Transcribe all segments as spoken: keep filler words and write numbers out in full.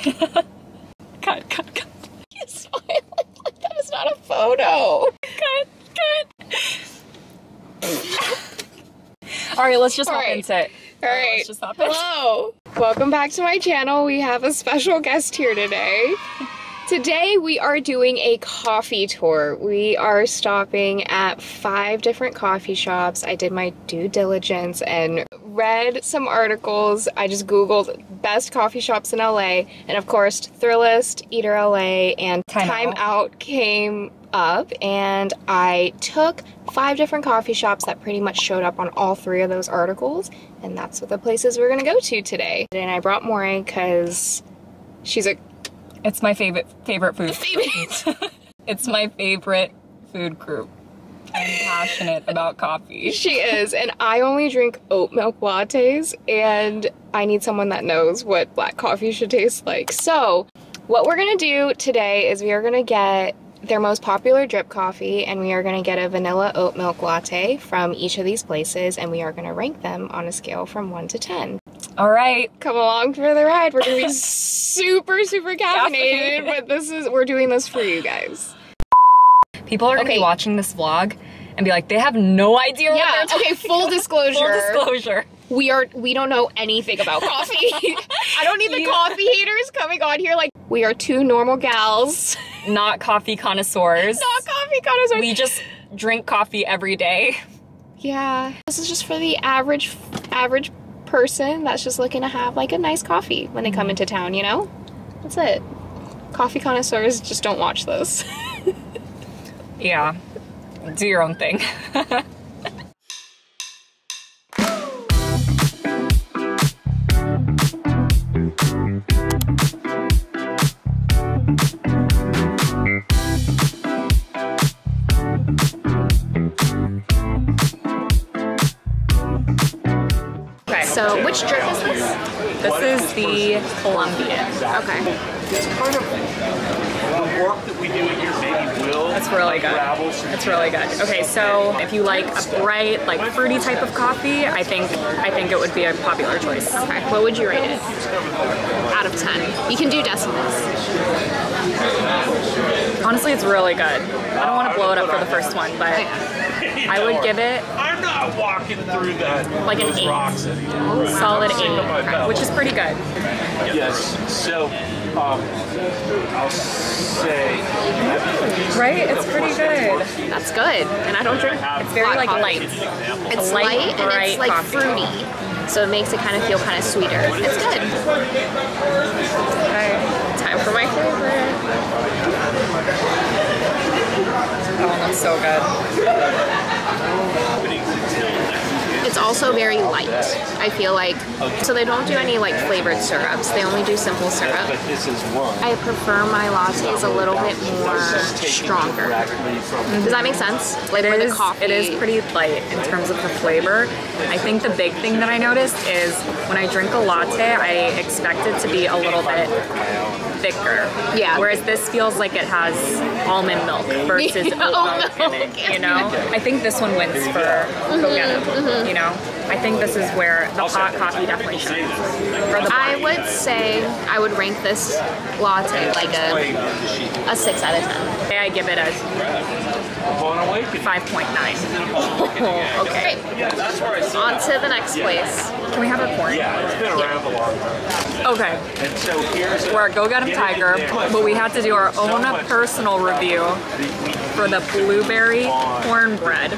Cut, cut, cut. He's smiling like that was not a photo. Cut, cut. All right, let's just hop into it. All right, let's just hop in. Hello. Welcome back to my channel. We have a special guest here today. Today we are doing a coffee tour. We are stopping at five different coffee shops. I did my due diligence and read some articles. I just Googled best coffee shops in L A, and of course Thrillist, Eater L A, and Time, Time Out. Out came up, and I took five different coffee shops that pretty much showed up on all three of those articles, and that's what the places we're gonna go to today. And I brought Maury because she's a It's my favorite favorite food. Favorite. It's my favorite food group. I'm passionate about coffee. She is, and I only drink oat milk lattes, and I need someone that knows what black coffee should taste like. So, what we're gonna do today is we are gonna get their most popular drip coffee, and we are gonna get a vanilla oat milk latte from each of these places, and we are gonna rank them on a scale from one to ten. All right, come along for the ride. We're gonna be super, super caffeinated, but this is, we're doing this for you guys. People are gonna okay. be watching this vlog and be like, they have no idea. Yeah, what they're okay, full about. disclosure. Full disclosure. We are, we don't know anything about coffee. I don't need the yeah. coffee haters coming on here like, we are two normal gals. Not coffee connoisseurs. Not coffee connoisseurs. We just drink coffee every day. Yeah, this is just for the average, average person that's just looking to have like a nice coffee when they come into town, you know? That's it. Coffee connoisseurs just don't watch this. Yeah. Do your own thing. So which drip is this? This is the Colombian. Okay. It's part of the work that we do at your baby will. That's really good. It's really good. Okay, so if you like a bright, like fruity type of coffee, I think I think it would be a popular choice. Okay. What would you rate it? Out of ten. You can do decimals. Honestly, it's really good. I don't want to blow it up for the first one, but I would give it. I'm not walking through that. Like an eight. Rocks anymore, right? Solid eight, okay, which is pretty good. Yes. So, um, I'll say. Right? It's pretty good. That's good. And I don't drink. It's very like light. It's light, light and it's like coffee. Fruity. So it makes it kind of feel kind of sweeter. It's good. Okay. Time for my favorite. That one looks so good. It's also very light, I feel like. So they don't do any like flavored syrups. They only do simple syrup. I prefer my lattes a little bit more stronger. Does that make sense? Like it is, the coffee. It is pretty light in terms of the flavor. I think the big thing that I noticed is when I drink a latte, I expect it to be a little bit thicker. Yeah. Whereas this feels like it has almond milk versus yeah, oat milk in it, you know? I think this one wins for mm-hmm, Go Get Em, mm-hmm. you know? I think this is where the hot coffee definitely shines. I would say I would rank this latte like a, a six out of ten. I give it a five point nine. Oh, okay. Great. On to the next place. Can we have a pour? Yeah, it's been around a long time. Okay. And so here's we're at Go Get Em Tiger, but we had to do our own personal review for the blueberry cornbread,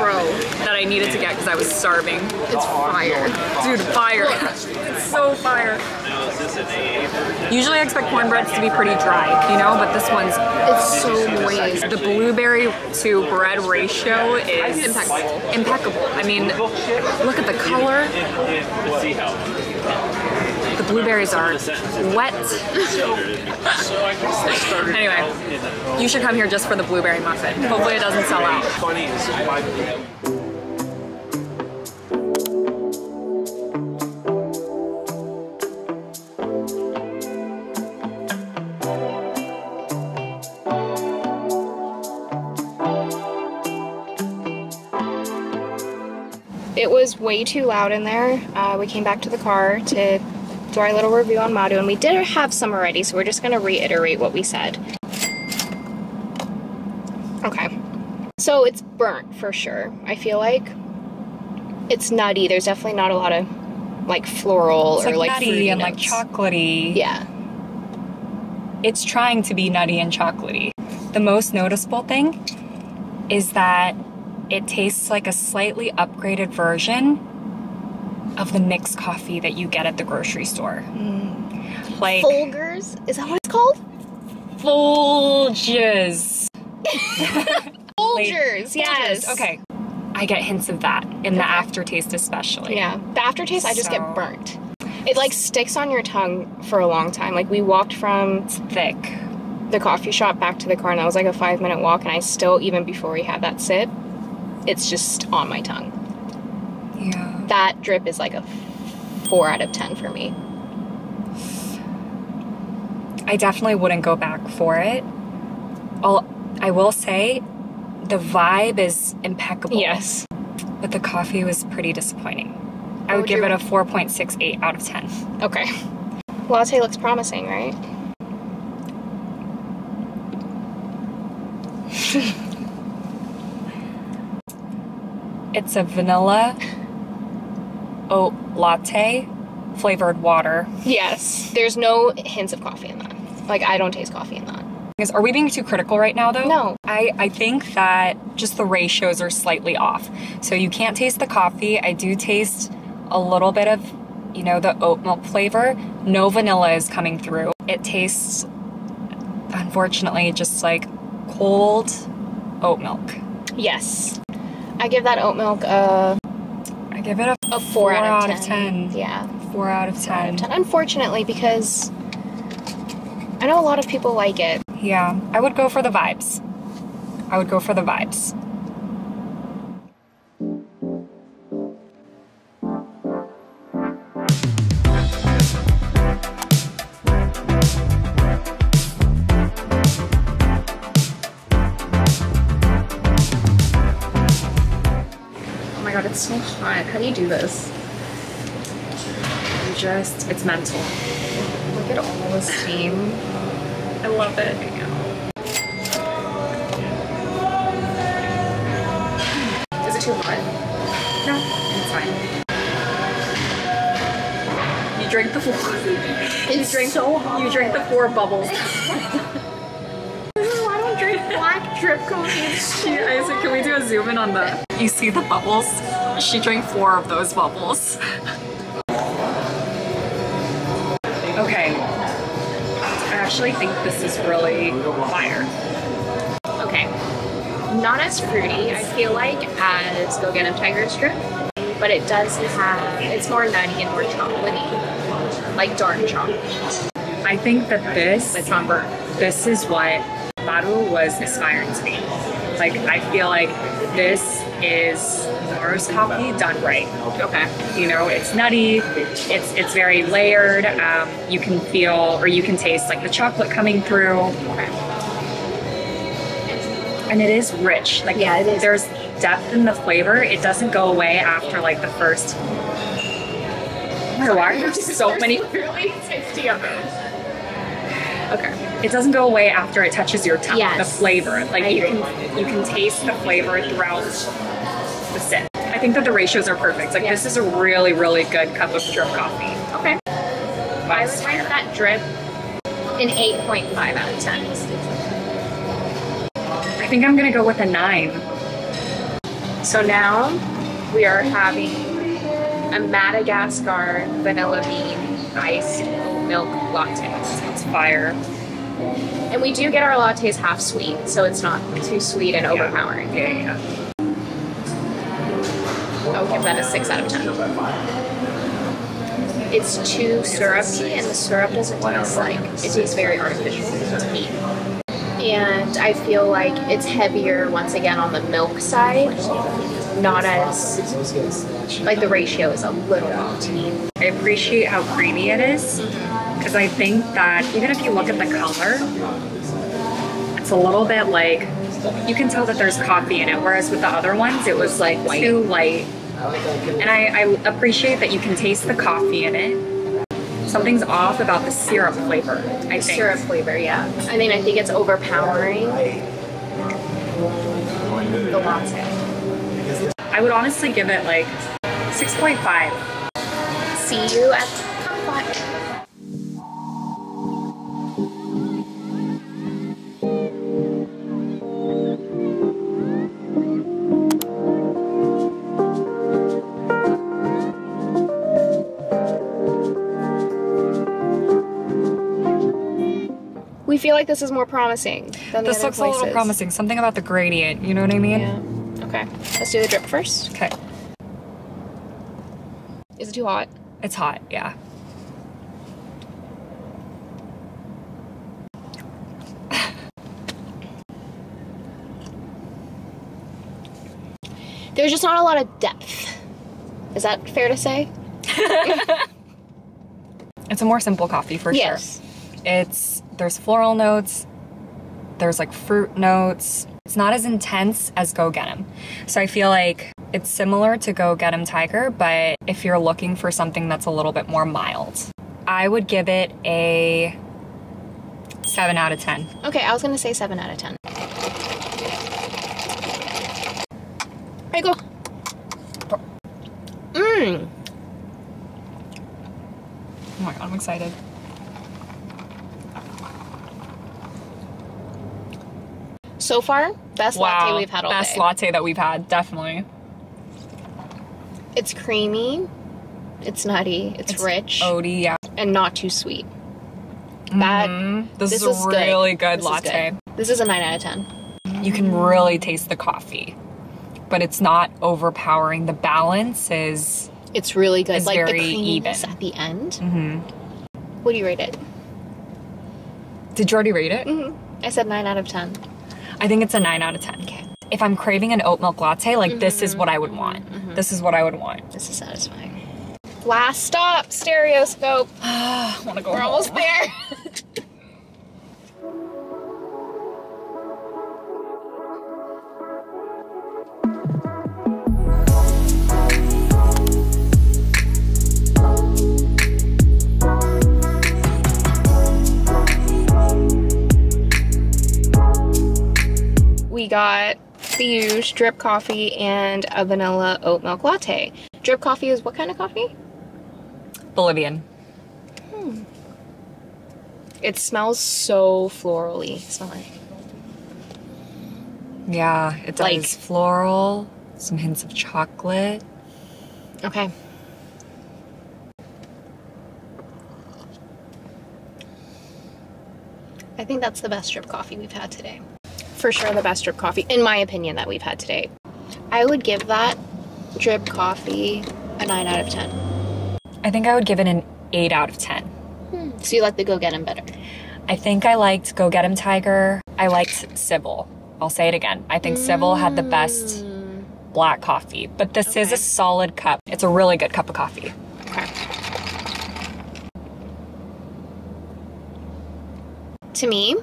bro, that I needed to get because I was starving. It's fire. Dude, fire. It's so fire. Usually I expect cornbreads to be pretty dry, you know, but this one's it's so moist. The blueberry to bread ratio is impeccable. impeccable. I mean, look at the color. The blueberries are wet. Anyway, you should come here just for the blueberry muffin. Hopefully it doesn't sell out. It was way too loud in there. Uh, we came back to the car to do our little review on Maru, and we did have some already, so we're just going to reiterate what we said. Okay. So it's burnt for sure. I feel like it's nutty. There's definitely not a lot of like floral it's or like, like nutty fruity and notes. Like chocolatey. Yeah. It's trying to be nutty and chocolatey. The most noticeable thing is that it tastes like a slightly upgraded version of the mixed coffee that you get at the grocery store. Mm. Like Folgers? Is that what it's called? Folgers. Folgers, yes. Folgers. Okay. I get hints of that in the aftertaste especially. Yeah. The aftertaste, I just so. get burnt. It like sticks on your tongue for a long time. Like we walked from it's thick. the coffee shop back to the car, and that was like a five minute walk, and I still, even before we had that sip, it's just on my tongue. Yeah. That drip is like a four out of ten for me. I definitely wouldn't go back for it. I'll, I will say the vibe is impeccable. Yes. But the coffee was pretty disappointing. I would, would give it a four point six eight out of ten. Okay. Latte looks promising, right? It's a vanilla oat latte flavored water. Yes. There's no hints of coffee in that. Like, I don't taste coffee in that. Are we being too critical right now, though? No. I, I think that just the ratios are slightly off. So you can't taste the coffee. I do taste a little bit of, you know, the oat milk flavor. No vanilla is coming through. It tastes, unfortunately, just like cold oat milk. Yes. I give that oat milk a... I give it a, a four, 4 out, out of 10. 10. Yeah. four out of ten. Unfortunately, because I know a lot of people like it. Yeah, I would go for the vibes. I would go for the vibes. Oh my god, it's so hot. How do you do this? You just, it's mental. Look at all the steam. I love it. Is it too hot? No, it's fine. You drink the four. You drink so hot. You drink the four bubbles. Why don't drink black drip coffee? I said, can we do a zoom in on that? You see the bubbles? She drank four of those bubbles. Okay. I actually think this is really fire. Okay, not as fruity, I feel like, as Go Get Em Tiger's drip, but it does have, it's more nutty and more chocolatey, like dark chocolate. I think that this, it's on burn. This is what Maru was aspiring to be. Like, I feel like this is Maru's coffee done right. Okay. You know, it's nutty, it's it's very layered, um, you can feel, or you can taste like the chocolate coming through. Okay. And it is rich. Like, yeah, it is. There's depth in the flavor. It doesn't go away after like the first, oh, why are there so many? Really tasty of them. Okay. It doesn't go away after it touches your tongue. Yes. The flavor, like I you agree. can you can taste the flavor throughout the sip. I think that the ratios are perfect. Like, yes. This is a really, really good cup of drip coffee. Okay. Well, I would rate that drip an eight point five out of ten. I think I'm gonna go with a nine. So now we are having a Madagascar vanilla bean iced oat milk latte. Fire. And we do get our lattes half sweet, so it's not too sweet and overpowering. Yeah, yeah, yeah. I'll give that a six out of ten. It's too syrupy, and the syrup doesn't taste like, it tastes very artificial to me. And I feel like it's heavier, once again, on the milk side. Not as, like the ratio is a little off to me. I appreciate how creamy it is. Because I think that even if you look at the color, it's a little bit like, you can tell that there's coffee in it. Whereas with the other ones, it was like white. Too light. And I, I appreciate that you can taste the coffee in it. something's off about the syrup flavor, I think. Syrup flavor, yeah. I mean, I think it's overpowering the latte. I would honestly give it like six point five. See you at Kumquat. We feel like this is more promising than the other places. This looks a little promising. Something about the gradient, you know what I mean? Yeah. Okay. Let's do the drip first. Okay. Is it too hot? It's hot, yeah. There's just not a lot of depth. Is that fair to say? It's a more simple coffee for sure. Yes. It's, there's floral notes, there's like fruit notes. It's not as intense as Go Get Em. So I feel like it's similar to Go Get Em Tiger, but if you're looking for something that's a little bit more mild, I would give it a seven out of ten. Okay, I was gonna say seven out of ten. There you go. Mmm. Oh my God, I'm excited. So far, best wow. latte we've had all best day. Best latte that we've had, definitely. It's creamy, it's nutty, it's, it's rich. Oaty, yeah. And not too sweet. That, mm-hmm. this, this is a is really good, good this latte. Is good. This is a nine out of ten. You can really taste the coffee, but it's not overpowering. The balance is It's really good. It's like very the creaminess even. At the end. Mm-hmm. What do you rate it? Did you already rate it? Mm-hmm. I said nine out of ten. I think it's a nine out of ten. Okay. If I'm craving an oat milk latte, like mm-hmm. this is what I would want. Mm-hmm. This is what I would want. This is satisfying. Last stop, Stereoscope. I wanna go We're home. Almost there. We got the huge drip coffee and a vanilla oat milk latte. Drip coffee is what kind of coffee? Bolivian. Hmm. It smells so florally. Smell it. Yeah, it does. Like, floral, some hints of chocolate. Okay. I think that's the best drip coffee we've had today. For sure the best drip coffee, in my opinion, that we've had today. I would give that drip coffee a nine out of ten. I think I would give it an eight out of ten. Hmm. So you like the Go Get Em better? I think I liked Go Get Em Tiger. I liked Sybil. I'll say it again. I think mm. Sybil had the best black coffee, but this okay. is a solid cup. It's a really good cup of coffee. Okay. To me,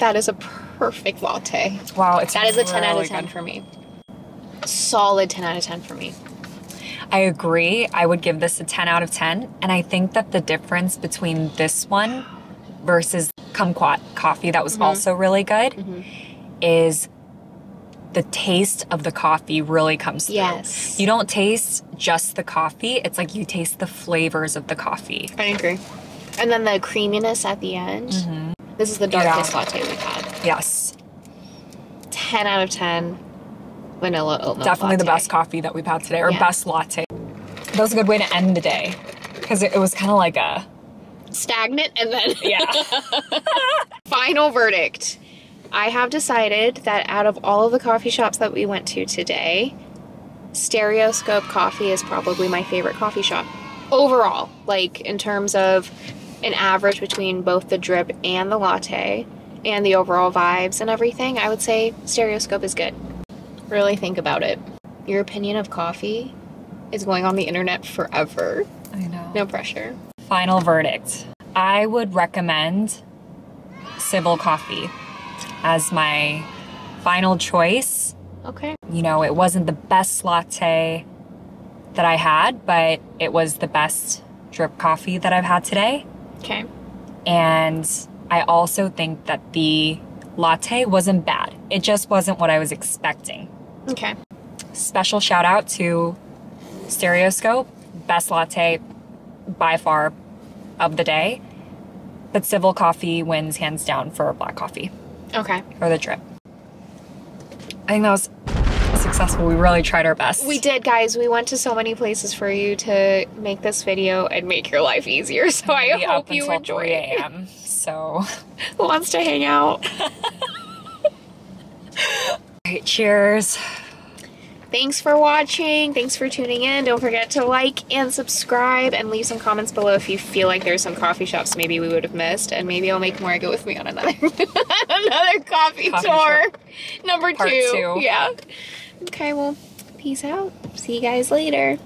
that is a perfect latte. Wow, it's That is a ten out of ten for me. Solid ten out of ten for me. I agree. I would give this a ten out of ten. And I think that the difference between this one versus Kumquat coffee that was mm-hmm. also really good mm-hmm. is the taste of the coffee really comes through. Yes. You don't taste just the coffee. It's like you taste the flavors of the coffee. I agree. And then the creaminess at the end. Mm-hmm. This is the darkest yeah. latte we've had. Yes. ten out of ten vanilla oat milk Definitely latte. The best coffee that we've had today, or yeah. best latte. That was a good way to end the day, because it, it was kind of like a... stagnant and then... Yeah. Final verdict. I have decided that out of all of the coffee shops that we went to today, Stereoscope Coffee is probably my favorite coffee shop. Overall, like in terms of... an average between both the drip and the latte and the overall vibes and everything, I would say Stereoscope is good. Really think about it. Your opinion of coffee is going on the internet forever. I know. No pressure. Final verdict. I would recommend Civil Coffee as my final choice. Okay. You know, it wasn't the best latte that I had, but it was the best drip coffee that I've had today. Okay. And I also think that the latte wasn't bad. It just wasn't what I was expecting. Okay. Special shout out to Stereoscope. Best latte by far of the day. But Civil Coffee wins hands down for black coffee. Okay. Or the drip. I think that was successful. We really tried our best. We did, guys. We went to so many places for you to make this video and make your life easier. So I Maybe hope you enjoy it. So who wants to hang out? All right, cheers. Thanks for watching. Thanks for tuning in. Don't forget to like and subscribe and leave some comments below if you feel like there's some coffee shops maybe we would have missed. And maybe I'll make Maru go with me on another another coffee, coffee tour. Number two. two. Yeah. Okay, well, peace out. See you guys later.